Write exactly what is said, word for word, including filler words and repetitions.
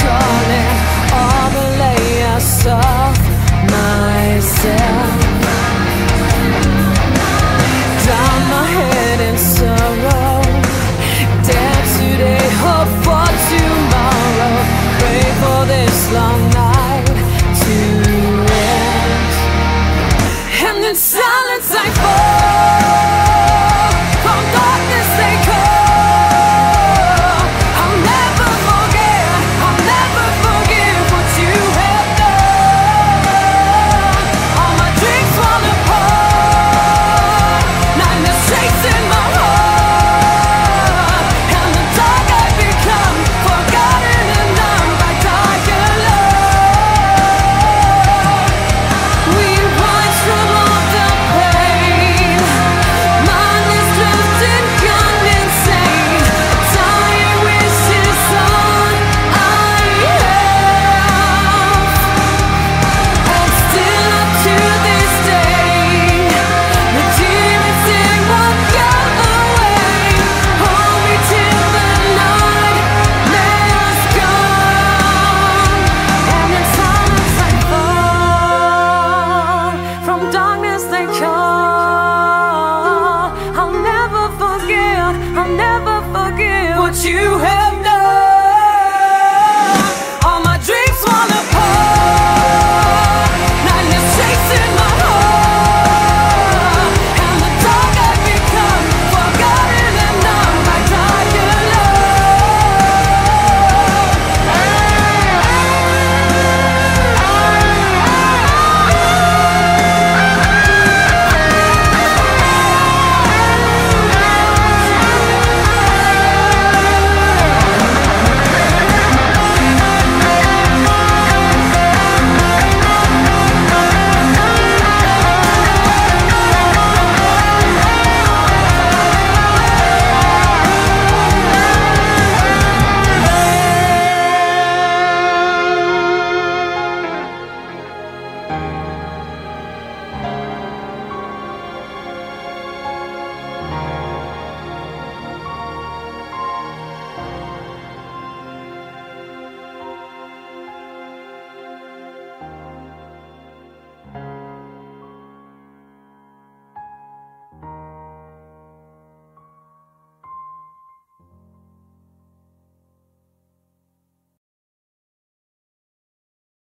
calling all the